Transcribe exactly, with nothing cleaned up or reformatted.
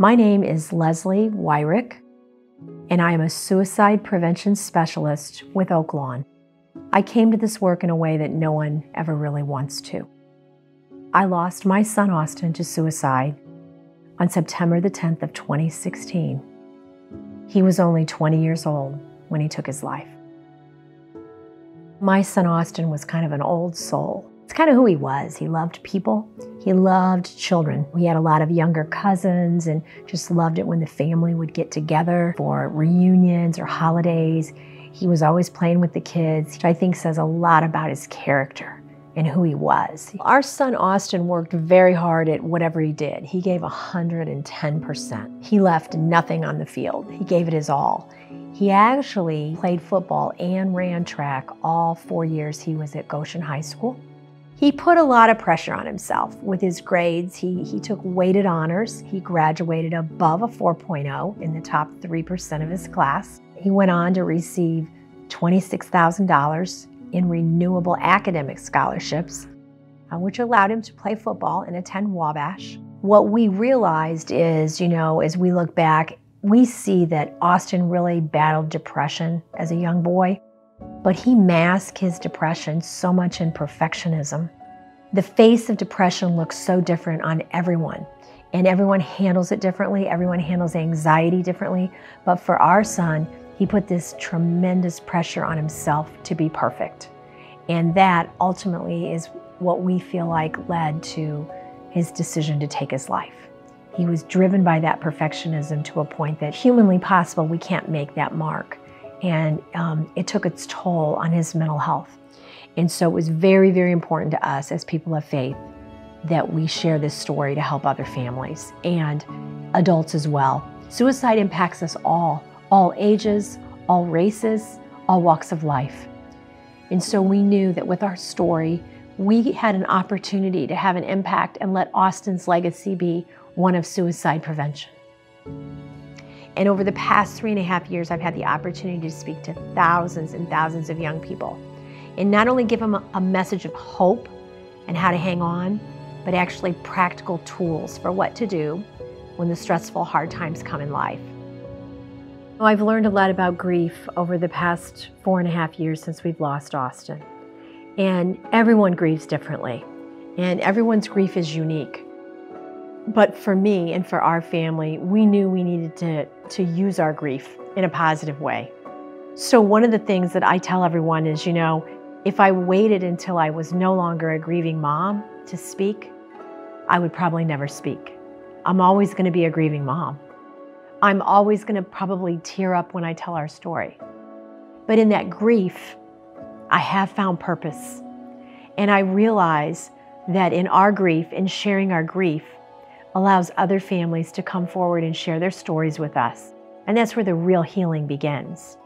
My name is Leslie Wyrick, and I am a suicide prevention specialist with Oaklawn. I came to this work in a way that no one ever really wants to. I lost my son Austin to suicide on September the tenth of twenty sixteen. He was only twenty years old when he took his life. My son Austin was kind of an old soul. It's kind of who he was. He loved people. He loved children. He had a lot of younger cousins and just loved it when the family would get together for reunions or holidays. He was always playing with the kids, which I think says a lot about his character and who he was. Our son Austin worked very hard at whatever he did. He gave one hundred ten percent. He left nothing on the field. He gave it his all. He actually played football and ran track all four years he was at Goshen High School. He put a lot of pressure on himself with his grades. He, he took weighted honors. He graduated above a four point oh in the top three percent of his class. He went on to receive twenty-six thousand dollars in renewable academic scholarships, uh, which allowed him to play football and attend Wabash. What we realized is, you know, as we look back, we see that Austin really battled depression as a young boy, but he masked his depression so much in perfectionism. The face of depression looks so different on everyone, and everyone handles it differently. Everyone handles anxiety differently. But for our son, he put this tremendous pressure on himself to be perfect. And that ultimately is what we feel like led to his decision to take his life. He was driven by that perfectionism to a point that humanly possible, we can't make that mark. And um, it took its toll on his mental health. And so it was very, very important to us as people of faith that we share this story to help other families and adults as well. Suicide impacts us all, all ages, all races, all walks of life. And so we knew that with our story, we had an opportunity to have an impact and let Austin's legacy be one of suicide prevention. And over the past three and a half years, I've had the opportunity to speak to thousands and thousands of young people and not only give them a message of hope and how to hang on, but actually practical tools for what to do when the stressful, hard times come in life. I've learned a lot about grief over the past four and a half years since we've lost Austin. And everyone grieves differently, and everyone's grief is unique. But for me and for our family, we knew we needed to, to use our grief in a positive way. So one of the things that I tell everyone is, you know, if I waited until I was no longer a grieving mom to speak, I would probably never speak. I'm always going to be a grieving mom. I'm always going to probably tear up when I tell our story. But in that grief, I have found purpose. And I realize that in our grief, in sharing our grief, allows other families to come forward and share their stories with us. And that's where the real healing begins.